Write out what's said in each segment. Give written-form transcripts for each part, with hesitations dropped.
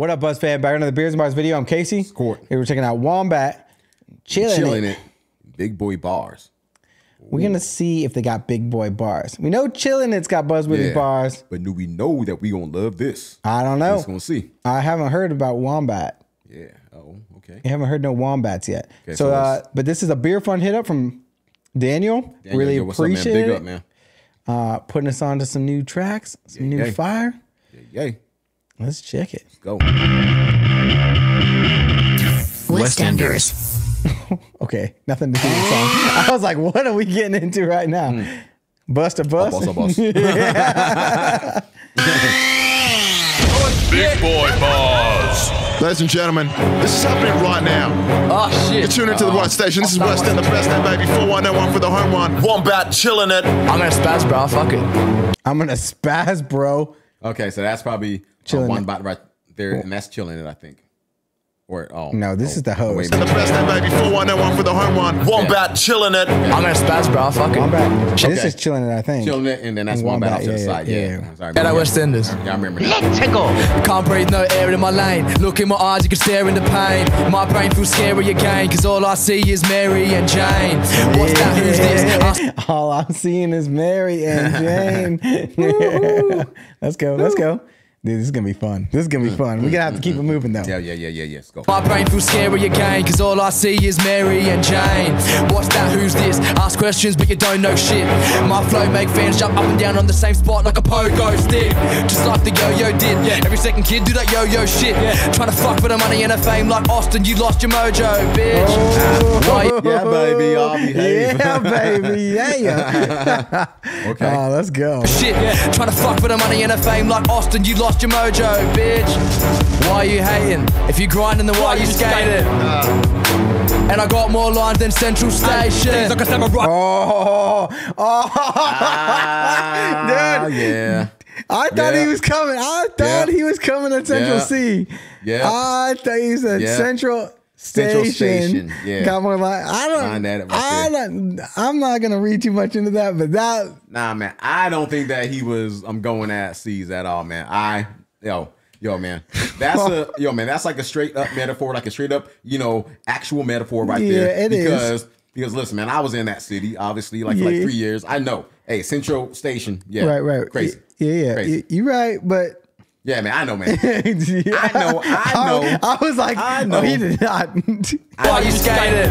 What up, BuzzFan? Back into the Beers and Bars video. I'm Casey. Scott. Here we're checking out Wombat. Chilling it. Big Boy Bars. Ooh. We're going to see if they got Big Boy Bars. We know Chilling It's got Buzzworthy Bars. But do we know that we going to love this? I don't know. We're just going to see. I haven't heard about Wombat. Yeah. Oh, okay. I haven't heard no Wombats yet. Okay, so, but this is a beer fund hit up from Daniel. Really appreciate it. Big up, man. Putting us on to some new tracks, some new fire. Yay. Let's check it. Let's go. West Enders. Okay, nothing to do with the song. I was like, what are we getting into right now? Bust a bus? Oh, bust a bus. Big Boy Bars. Ladies and gentlemen, this is happening right now. Oh, shit. You're tuning into the right station. This is West End, the best end, baby. 4101 for the home one. Wombat chilling it. I'm going to spaz, bro. Fuck it. I'm going to spaz, bro. Okay, so that's probably... One bot right there, and that's Chilling It, I think. Or no, this is the host. The best end, baby. 4101 for the home one. Wombat Chilling It. I'm gonna spaz, bro. Fuck it. This is Chilling It, I think. Chilling It, and then that's Wombat off to the side. Yeah. Sorry, and I West Enders. Yeah, I remember. Let's go. Can't breathe, no air in my lane. Look in my eyes, you can stare in the pain. My brain feels scary again, cause all I see is Mary and Jane. What's that? Who's this? All I'm seeing is Mary and Jane. Let's go. Let's go. Dude, this is gonna be fun. This is gonna be fun. We're gonna have to keep it moving though. Yeah. Let's go. My brain feels scary again, cause all I see is Mary and Jane. What's that? Who's this? Ask questions, but you don't know shit. My flow make fans jump up and down on the same spot like a pogo stick. Just like the yo-yo did. Yeah. Every second kid do that yo-yo shit. Yeah. Trying to fuck for the money and the fame like Austin. You lost your mojo, bitch. Oh. Yeah, baby, I'll behave. Yeah, baby, yeah. Okay. Oh, let's go. Shit. Yeah. Trying to fuck for the money and the fame like Austin. You lost your mojo, bitch. Why you hating? If you grinding, then why you skating? And I got more lines than Central Station. Like dude. Yeah. I thought he was coming. I thought he was coming at Central C. Yeah. I thought he was at Central Station. Yeah. Got more lines. I'm not gonna read too much into that, but that. Nah, man, I don't think that he was. I'm going at C's at all, man. Yo, man, that's a that's like a straight up metaphor, like a straight up, you know, actual metaphor right there. Yeah, it is. Because listen, man, I was in that city, obviously, like for like 3 years. I know. Hey, Central Station. Yeah, right. Crazy. Yeah. Crazy. You're right, but. Yeah, man, I know, man. I know. I was like, I know. Oh, he did not. Why you skated?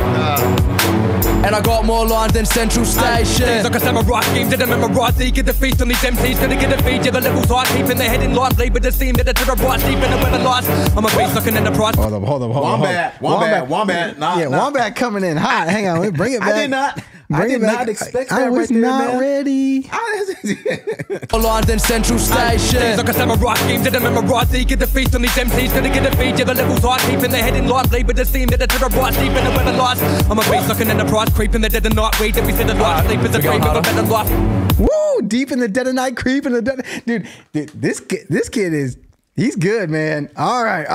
And I got more lines than Central Station. Like a samurai scheme, didn't memorize these. Get the feast on these MCs, gonna get a feed. You have a little tight, keeping their head in lively, but the scene that they're right, deep in the weather lies. I'm a beast like an enterprise. Hold up. Wombat. Nah, Wombat coming in hot. Hang on, bring it back. I did not expect that. I was not ready. More lines than Central Station. Like a samurai scheme, didn't memorize these. Get the feast on these MCs, gonna get a feed. You have a little tight, keeping their head in lively, but the scene that they're right, deep in the weather lies. I'm a beast like an enterprise. Creeping the dead of night, we did we said a lot. Sleep is a dream of a better life. Woo! Deep in the dead of night, creep in the dead. Dude, this kid is good, man. All right.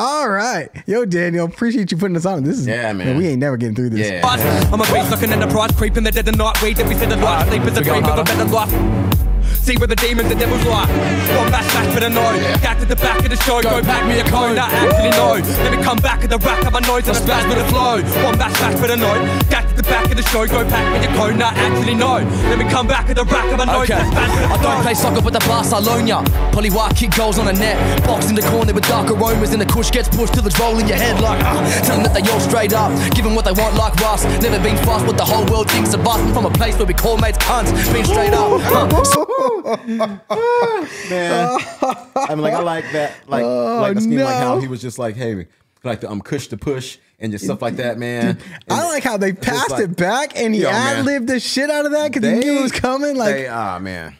Yo, Daniel, appreciate you putting us on. This is man, we ain't never getting through this. Yeah. I'm a beast like an enterprise, creeping the dead of night, we did we said a lot. Sleep is a dream of a better life. See where the demons, the devil's lie. One back for the noise. Back to the back of the show. Go back me a cone. Not actually no. Let me come back at the rack of my noise and a spaz with a flow. One back for the noise. Back to the back of the show. Go back me a cone. Not actually no. Let me come back at the rack of my noise. I don't play soccer with the Barcelona. Polly White kick goals on the net. Box in the corner with dark aromas and the kush gets pushed till it's rolling your head like. Tell them that they all straight up. Give them what they want like us. Never been fast, what the whole world thinks of us. From a place where we call mates cunts. Being straight up. Man, I mean, like I like that, like the scheme, like how he was just like, hey, like the kush to push and just stuff like that, man. Dude, I like how they passed like, it back and he ad libbed the shit out of that because he knew it was coming. Like, ah, man.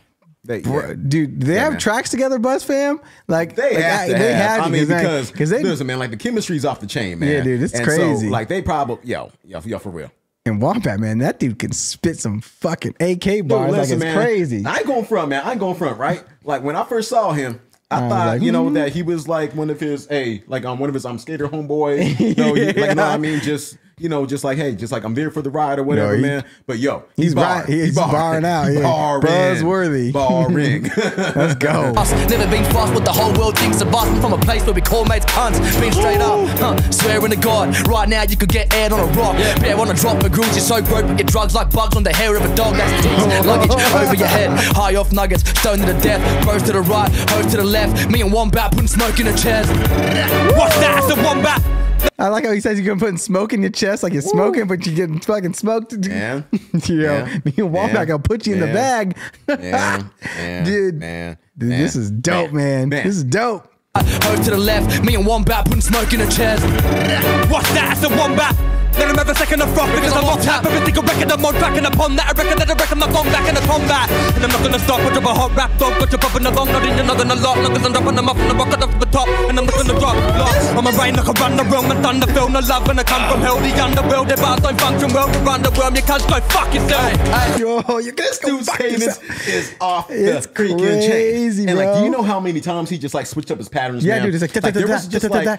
Dude, they have tracks together, BuzzFam? Like they have. I mean, because they listen, man. Like the chemistry's off the chain, man. Yeah, dude, it's crazy. So, like they probably, yo, for real. And Wombat, man, that dude can spit some fucking AK bars. Dude, listen, like it's crazy. I ain't going front, man. I ain't going front, right? Like when I first saw him, I thought, like, you know, that he was like one of his, like one of his skater homeboys. You know, you know what I mean? Just you know, just like, hey, just like I'm there for the ride or whatever, no, man. But yo, he's barring out. Yeah. Buzzworthy. Barring. Let's go. Never been fast, what the whole world thinks about. From a place where we call mates cunts. Been straight up, swearing to God. Right now you could get aired on a rock. Yeah, bear on a drop of grooves. You're so broke, but your drugs like bugs on the hair of a dog. That's dicks, luggage over your head. High off nuggets, stoned to the death. Bros to the right, hoes to the left. Me and Wombat putting smoke in the chest. What's that? It's a Wombat. I like how he says you're putting smoke in your chest like you're smoking, but you're getting fucking smoked. Yeah. You know, me and Wombat gonna put you in the bag. Dude, this is dope, man. This is dope. Ho to the left, me and Wombat putting smoke in the chest. What's that? It's a Wombat. Let him have a second of rock because I'm on tap. Everything will reckon I'm on track and upon that. I reckon that I reckon I'm going back in the combat. And I'm not gonna stop, I drop a hot rap dog. Got you popping along, not in another and a lot. Because I'm dropping them off and I rock it off the top. And I'm not gonna drop, lock. I'm a rain like I run the realm and thunder film. No love and I come from hell, the underworld. If I don't function well, to run the realm, you can't go fuck yourself. Yo, you guys go fuck yourself. Is off the creek and chain. And like, do you know how many times he just like switched up his patterns? Yeah, dude, it's like there was just like 4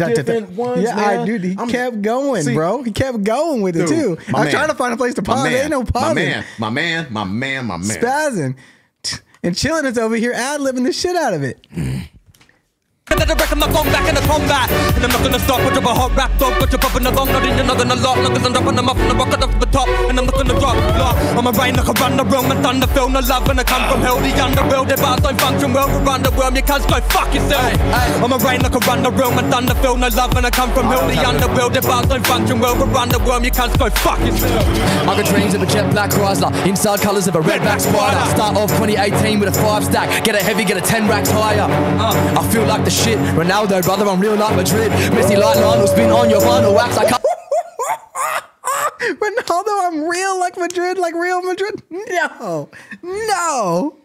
different ones. Yeah, dude, he kept going. Bro, he kept going with it too. I'm trying to find a place to pause. There ain't no pause. My man. Spazzing and chilling is over here ad-libbing the shit out of it. And I reckon I'm going back in the combat. And I'm not gonna stop, I drop a hot rap dog. Got you popping along, not in another and a lot. Because I'm dropping them off and I rock it off the top. And I'm not gonna drop, lock. I'm a rain like I run the realm and thunder film. No love and I come from hell, the underworld. If I don't function well, to run the realm, you can't go fuck yourself. I'm a rain like I run the realm and thunder film. No love and I come from hell, the underworld. If I don't function well, to run the realm, you can't go fuck yourself. I got dreams of a jet black Chrysler, inside colours of a redback spider. Start off 2018 with a 5-stack. Get a heavy, get a 10 racks higher. I feel like the shit, Ronaldo, brother, I'm real like Madrid. Missy like Lionel's been on your vinyl wax. I can't. Ronaldo, I'm real like Madrid, like real Madrid. No, no,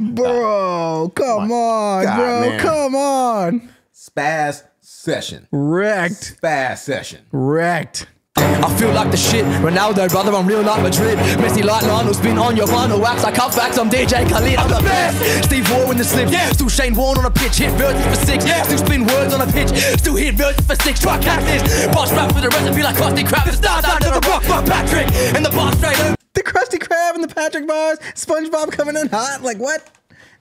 bro, come on, God, bro, man. Come on. Spaz session wrecked. Spaz session wrecked. I feel like the shit, Ronaldo, brother, I'm real like Madrid. Messy like Lionel's been on your vinyl wax. I cut facts, I'm DJ Khalid, I'm the best. Steve Waugh in the slip, still Shane Warne on a pitch. Hit verses for 6, still spin words on a pitch. Still hit verses for 6, try cactus. Boss rap with the recipe like Krusty Krab. The stars out of the rock by Patrick. And the bar straight over. The Krusty Krab and the Patrick bars. SpongeBob coming in hot, like what?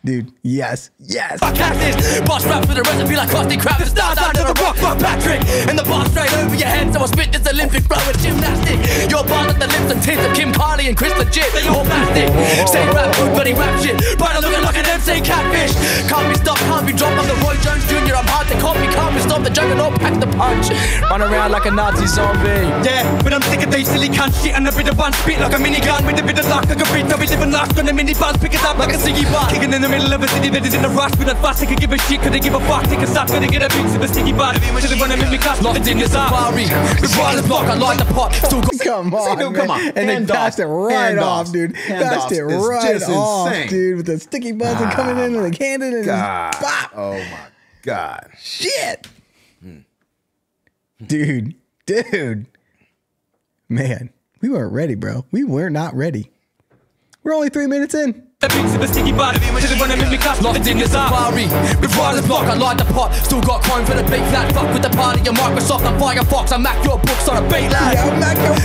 Dude, yes, yes. Fuck this, boss rap for the recipe like Krusty Krab. The stars out of the rock by Patrick. And the bar straight over your head. So I spit this Olympic flow with gymnastic. Your bar at the lips and tits of Kim Carly and Chris legit. They all plastic. Say rap food, but he rap shit. But I'm looking like an MC catfish. Can't be stopped, can't be dropped. I'm the Roy Jones Junior. I'm hard to copy. Can't be stopped, the juggernaut pack the punch. Run around like a Nazi zombie. Yeah, but I'm sick of these silly cunt shit. And a bit of one spit like a minigun. With a bit of luck, I could beat up. We live in luck on a mini bus. Pick it up like a ciggy bar. Kicking in the middle of a city that is in a rush. With a fuss, they could give a shit, could they give a fuck? They could suck, could they get a piece of a sticky butt? Should they wanna make me cuss? Locked in your safari. With wireless block, I light the pot. Still got. Come on, man. Come on. And then passed it right off, dude. Passed it right off, dude. With the sticky buns and coming in and the cannon and bop. Oh my God. Shit. Dude. Dude. Man, we weren't ready, bro. We were not ready. We're only 3 minutes in. The sticky body, didn't wanna make me cuss. Locked in your safari. With wireless block, I light the pot. Still got chrome for the big flat. Fuck with the party, your Microsoft, I'm Firefox. I Mac your books on a beat, lad. Yeah, I Mac your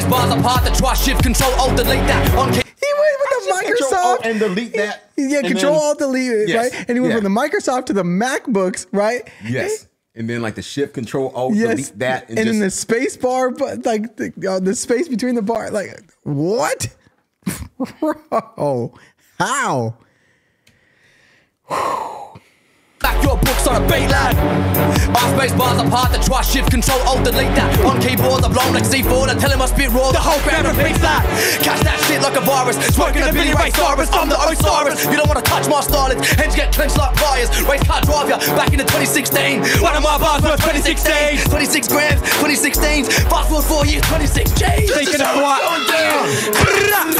space bars apart. The try, shift, control, alt, delete that. On he went with the Microsoft. Control, and delete that. Yeah, control, alt, delete it, right? And he went from the Microsoft to the MacBooks, right? Yes. And then like the shift, control, alt, delete that. And then the space bar, like the space between the bar. Like, what? Bro. How? Back your books on a beat, lad. Our space bars apart, the try, shift, control, alt, delete that. On keyboards, I'm blown like C4, I tell him I spit raw. The whole band repeats that. Catch that shit like a virus. Smoking a Billy Ray Cyrus, I'm the Osiris. You don't want to touch my starlings, hands get clenched like pliers. Race car drive ya, back into 2016. One of my bars was 2016. 26 grams, 2016. Fast forward 4 years, 26 G's. Taking a flight on down. Fuck it out.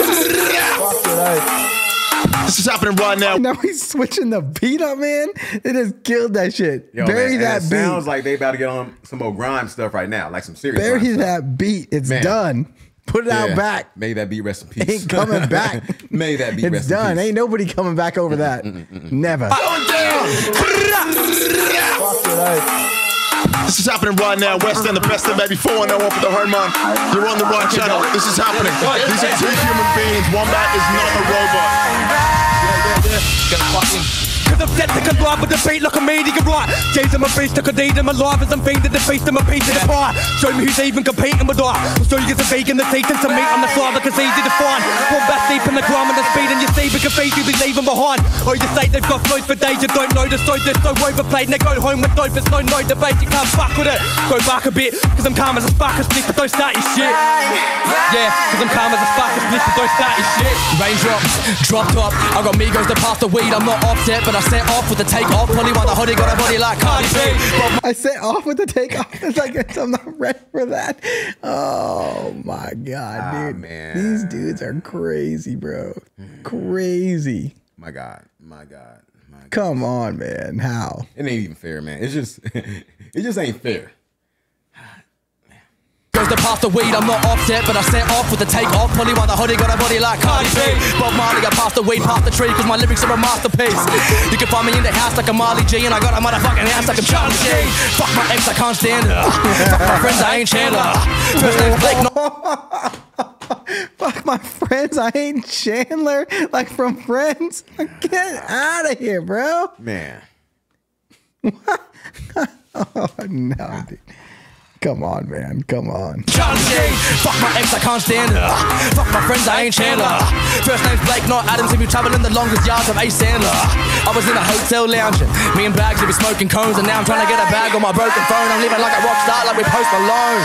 This is happening right now. Now he's switching the beat up, man. They just killed that shit. Yo, bury man, that it beat. Sounds like they about to get on some more grime stuff right now, like some serious. Bury that stuff. Beat. It's man. Done. Put it out back. May that beat rest in peace. Ain't coming back. May that beat rest in peace. It's done. Ain't nobody coming back over that. Never. Fuck it out. This is is happening right now. West End, the best in baby 4-0 for the Herman. You're on the right channel. This is happening. These are two human beings. Wombat is not a robot. Cause I'm set to collide with the fate like a meteorite. Right. Days on my face, took a day to my life as I'm fainted the face to my face of the pie. Show me who's even competing with I. I'll show you it's a vegan, the Satan to meet on the slide like it's easy to find. One back deep in the crime and the speed and you see we can fade you be leaving behind. Oh, you say they've got flows for days you don't know the so they're so overplayed and they go home with dope, it's no debate, you can't fuck with it. Go back a bit, cause I'm calm as a spark of stick, but don't start your shit. Yeah, cause I'm calm as a spark of stick, but don't start your shit. Raindrops, drop top, I got Migos to pass the weed, I'm not offset, but I set off with the take off, only while the hoodie got a body like Cardi B. I set off with the take off because I guess I'm not ready for that. Oh my god, dude. Man. These dudes are crazy, bro. Crazy. My god, my god, my god. Come on, man. How? It ain't even fair, man. It's just it just ain't fair. Goes to pass the weed, I'm not offset, but I set off with the take off. Only while the hoodie got a body like Cardi B. Bob Marley, I passed the weed, past the tree, cause my lyrics are a masterpiece. You can find me in the house like a Marley G, and I got a motherfucking house like a Charlie G. Fuck my ex, I can't stand her. Fuck my friends, I ain't Chandler. First name's Blake, fuck my friends, I ain't Chandler. Like from Friends. Get out of here, bro. Man. What? Oh, no, dude. Come on, man. Come on. Charlie, fuck my ex, I can't stand her. Fuck my friends, I ain't Chandler. First name's Blake, not Adams. If you travel in the longest yards of Ace Sandler. I was in a hotel lounging. Me and Bags, we be smoking cones. And now I'm trying to get a bag on my broken phone. I'm living like a rock star, like we Post Malone.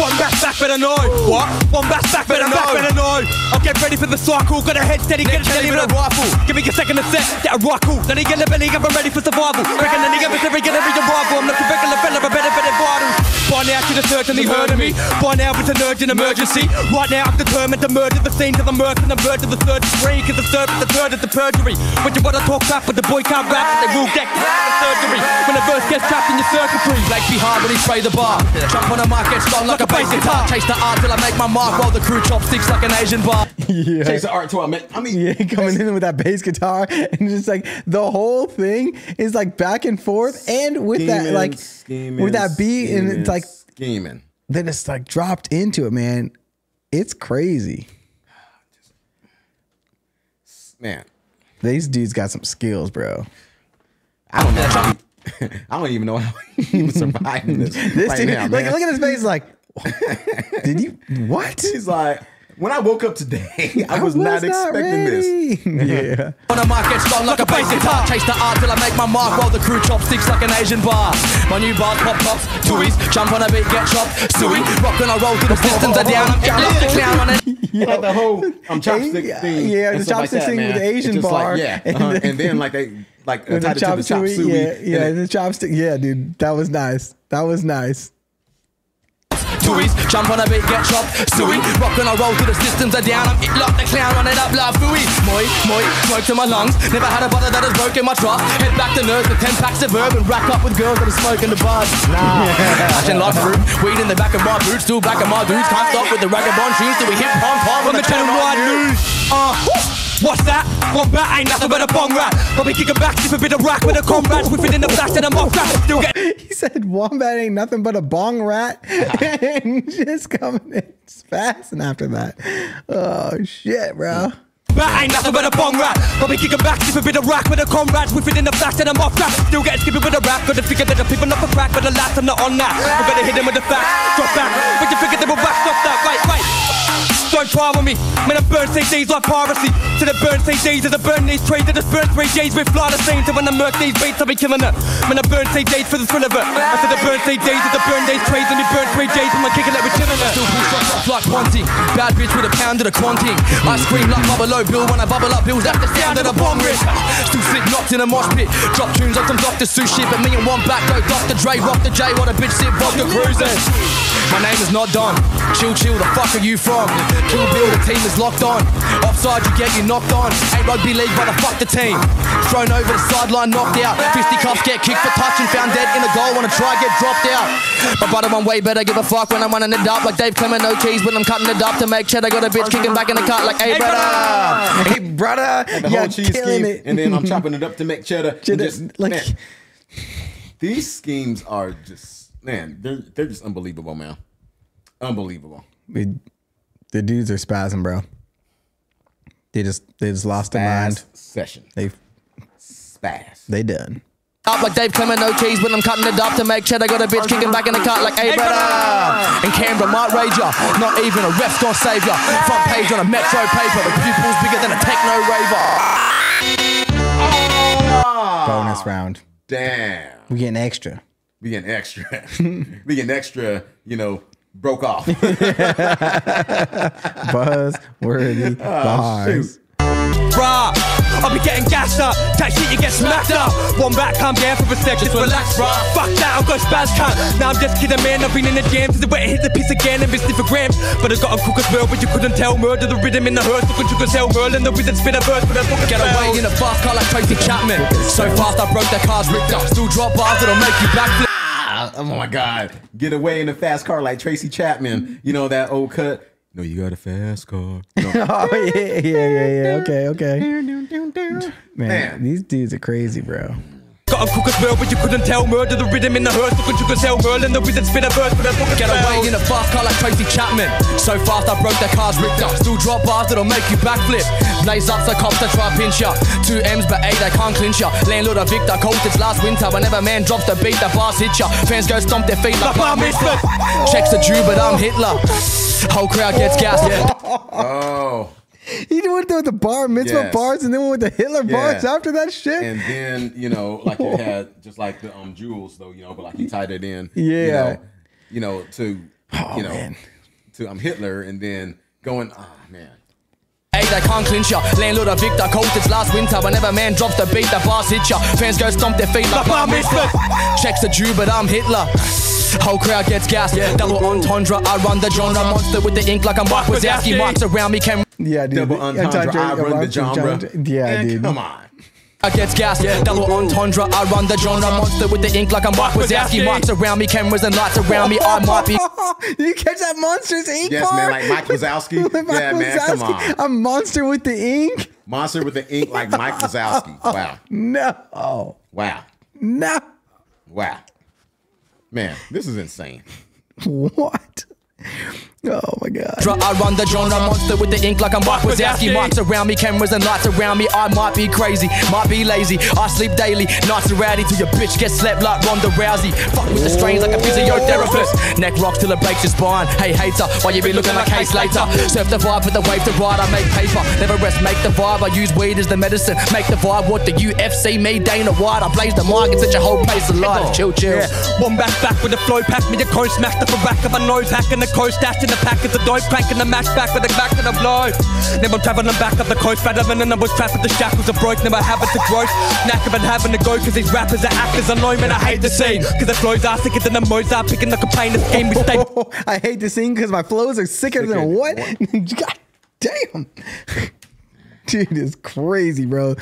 One back back better know. What? One back back better know. Back better know. I'll get ready for the cycle. Got a head steady, get ready with a rifle. Give me a second to set, get a rifle. Then he get a belly, get ready for survival. Reckon then he get every arrival. I'm looking back at the fella, but better for the vitals. By now, should have certainly heard of me. By now, it's an urgent emergency. Right now, I'm determined to murder the scene to the mirth and the murder the third degree. Cause the third is the third is the perjury. When you wanna talk back, but the boy can't rap, they will get the surgery. When the verse gets trapped in your circuitry, Blake be hard when he spray the bar. Jump on a mic, get stung like a basic art. Chase the art till I make my mark while the crew chopsticks like an Asian bar. Yeah. Chase the art till I make, I mean. Yeah, coming in with that bass guitar and just like the whole thing is like back and forth and with scheming, that like scheming, with that beat scheming, and it's like scheming. Then it's like dropped into it, man. It's crazy. Man. These dudes got some skills, bro. I don't know. I don't even know how he was surviving this. This right dude, now, man. Look at his face like, did you what? He's like, when I woke up today, I was not expecting this. Yeah. On a mic, it's gone like a basic art. Chase the art till I make my mark while the crew chopsticks like an Asian bar. My new bar pop tops, twoies, jump on a beat, get chopped, suey, rock and I roll to the systems are down. I'm like the clown on it. Yeah, like the whole chopstick thing. Yeah, the chopstick thing with the Asian bar. Yeah, and then like they like tied it to the chop suey. Yeah, the chopstick. Yeah, dude, that was nice. That was nice. Twoies, jump on a beat, get chopped, suey, rock and I roll till the systems are down. I'm it like the clown, run it up like fooey. Moi, moi, smoke to my lungs. Never had a brother that has broken my trust. Head back to nerds with 10 packs of herb and rack up with girls that are smoking the buzz. Nah, passion like fruit, weed in the back of my boots, still back of my dudes. Can't stop with the ragabond shoes till we hit pom-pom on the channel wide news. What's that? Wombat ain't nothing but a bong rat. I'll be kicking back, sip a bit of rack with a comrade, whipping in the blast and a mock rat. Still get. He said Wombat ain't nothing but a bong rat. And just coming in fast and after that. Oh shit, bro. Bat ain't nothing but a bong rat. I'll be kicking back, sip a bit of rack with a comrade, whipping in the blast and a mock rat. Still getting skipping with a rap. Gotta figure that the people not for crack, but the lads I'm not on that. I'm gonna hit them with the facts. Drop back. But you figure they were whacked off that. Right. Don't try with me, man. I burn CDs like piracy. To the burn CDs as I burn these trees, I just burn 3 Gs with flight of scenes. So when I murk these beats, I'll be killing it. Man, I burn CDs for the thrill of it. I said I burn CDs as I burn these trees, and you burn 3 Gs when I kick it like we're chilling it. Still pull shots off like Ponting. Bad bitch with a pound of the quanting. I scream like Bubble O Bill when I bubble up bills. That's the sound of the bomb rip. Still slick knocked in a mosh pit. Drop tunes on some Dr. Seuss shit, but me and Wombat go Dr. Dre, rock the J. What a bitch sit vodka cruising. My name is not Don. Chill, chill. The fuck are you from? Kill Bill, the team is locked on. Offside, you get you knocked on. Ain't rugby league, but I fuck the team. Thrown over the sideline, knocked out. Fisticuffs get kicked for touch and found dead in a goal. Wanna try, get dropped out. My brother, I'm way better. Give a fuck when I'm running it up like Dave Clement. No keys when I'm cutting it up to make cheddar. Got a bitch kicking back in the cut like, hey brother, hey brother. And the whole cheese scheme, it. And then I'm chopping it up to make cheddar. Just like man, these schemes are just man, they're just unbelievable, man. Unbelievable. The dudes are spazzing, bro. They just lost their mind. Session. They spaz. They done. Up like Dave Clement, no cheese, when I'm cutting it up to make cheddar. Got a bitch kicking back in the cut like, hey, brother. In Canberra, might rage ya. Not even a ref's gonna save ya. Front page on a metro paper. The pupil's bigger than a techno raver. Oh. Bonus round. Damn. We getting extra. We getting extra. We getting extra, you know, broke off. Buzzworthy bars. Bruh, I'll be getting gassed up. That shit, you get smacked up. Wombat, calm down for a sec, just relax, bruh. Fuck that, I'll go spaz, cunt. Nah, I'm just kidding, man. I've been in the jam since the wet hit the piece again and missed it for grams. But I got a cook as well, but you couldn't tell. Murder the rhythm in the hearse, looking to tell. Merlin, the wizard spit a verse with a fucking get away in a fast car like Tracy Chapman. So fast, I broke that car's ripped up. Still drop bars that'll make you backflip. Oh my God. Get away in a fast car like Tracy Chapman. You know that old cut. No, you got a fast car. No. Oh, yeah. Okay. Man, these dudes are crazy, bro. Got a cook as well, but you couldn't tell. Murder the rhythm in the hearse, looking to tell. Merlin, the wizard spit a verse with a fucking get away in a fast car like Tracy Chapman. So fast, I broke that car's ripped up. Still drop bars that'll make you backflip. Blaze up, so cops, they try pinch ya. 2 M's, but 8, they can't clinch ya. Landlord, a victor, cold, it's last winter. Whenever man drops the beat, the bars hit ya. Fans go stomp their feet like bar mitzvah. Checks a Jew, but I'm Hitler. Whole crowd gets gassed. Yeah. Oh. He went with the bar mitzvah bars and then went with the Hitler bars after that shit. And then, you know, like it had just like the jewels though, you know, but like he tied it in. Yeah. To I'm Hitler and then going, oh man. Hey, they can't clinch ya. Landlord a victor, cold, it's last winter. Whenever man drops the beat, the bars hit ya. Fans go stomp their feet like bar mitzvah. Checks a Jew, but I'm Hitler. Whole crowd gets gassed. Yeah. Double entendre, I run the genre. Monster with the ink like I'm Mike Wazowski. Marks around me can. Yeah, dude. Double entendre, I run the genre. Yeah, dude. Come on. I gets gassed. Yeah. Double entendre, I run the genre. Monster with the ink like I'm Mike Wazowski. Marks around me, cameras and lights around me. I might be. You catch that monster's ink? Yes, man. Like Mike Wazowski. Man. Come on. A monster with the ink. Monster with the ink like Mike Wazowski. Wow. No. Wow. No. Wow. Man, this is insane. What? Oh my God. I run the genre, monster with the ink like I'm Mike Wazowski. Marks around me, cameras and lights around me. I might be crazy, might be lazy. I sleep daily, nights are rowdy till your bitch gets slept like Ronda Rousey. Fuck with the strains like a physiotherapist. Neck rocks till it breaks your spine. Hey hater, why you be looking like case later? Surf the vibe with the wave to ride. I make paper, never rest, make the vibe. I use weed as the medicine, make the vibe. What the UFC, me, Dana White. I blaze the mic and set your whole pace alive. Chill. Yeah. One back with the flow pack. Me the cone smacked up the back of a nose hack and the coast dashed in the pack of the dope, cranking the match back with the back of the blow. Then I'm traveling back up the coast, fatter than I was trapped with the shackles of broke. Never habit to gross, knack of it having to go, cause these rappers are actors. I know, man, I hate the scene, cause the flows are sicker than the Mozart, picking the complaint of game. I hate the scene cause my flows are sicker than what? God damn. Dude, it's crazy, bro.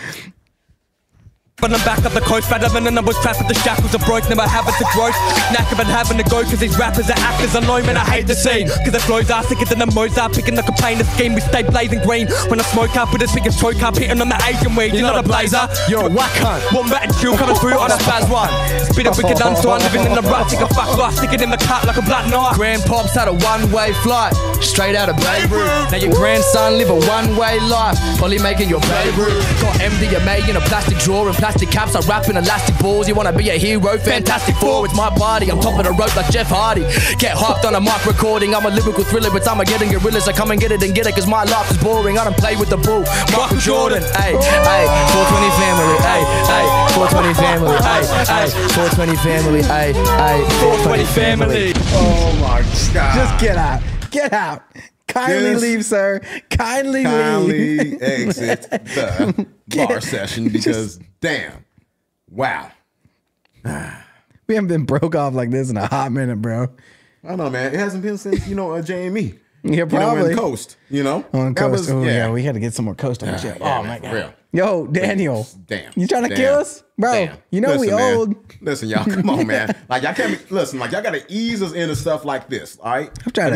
But I'm back up the coast, fatter than I was trapped with the shackles of broke. Never habit to gross, knack of it having to go, cause these rappers are actors. I know, man, I hate the scene, cause the flows are sicker than the Mozart, picking the complainer scheme. We stay blazing green when I smoke up with this biggest choke up, hitting on the Asian weed. You're not a blazer, you're a whack hunt. Wombat and chill coming through on a spaz one. Spit a wicked unsigned, living in the rut, take a fuck life, sticking in the cut like a blunt knife. Grandpops had a one-way flight, straight out of Beirut. Now your grandson live a one-way life, probably making your Beirut. Got MDMA in a plastic drawer and plastic caps, I wrap in elastic balls. You wanna be a hero, fantastic four. It's my body, I'm top of the rope like Jeff Hardy. Get hyped on a mic recording, I'm a lyrical thriller, but I'm a getting gorilla, so come and get it and get it, cause my life is boring. I don't play with the ball, Michael Jordan. Ayy, ayy, 420 family, ayy, ayy, 420 family, ayy, ayy, 420 family, ayy, ayy, 420 family. Oh my God. Just get out, get out. Kindly leave, sir. Kindly leave. Exit the bar session because damn. Wow. We haven't been broke off like this in a hot minute, bro. I know, man. It hasn't been since, you know, JME. Yeah, probably. You know, in Coast, you know? On Coast. Was, oh, yeah, we had to get some more Coast on the show. Oh, man, my God. Real. Yo, Daniel. Damn. You trying to kill us? Bro, damn. You know listen, we man. Old. Listen, y'all, come on, man. Like y'all can't be, listen. Like y'all gotta ease us into stuff like this, all right? I'm trying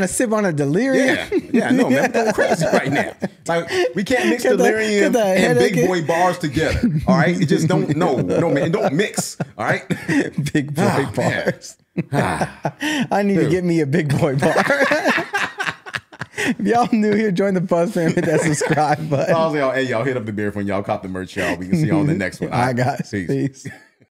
to sip on a delirium. Yeah, no, man, I'm going crazy right now. Like we can't mix delirium and Big Boy Bars together, all right? It just don't. No, man, don't mix, all right? Big Boy Bars. I need to get me a Big Boy Bar. If y'all new here, join the BuzzFan, hit that subscribe button. Hey, y'all, hit up the beer when y'all caught the merch, y'all. We can see you on the next one. All right, guys. Peace.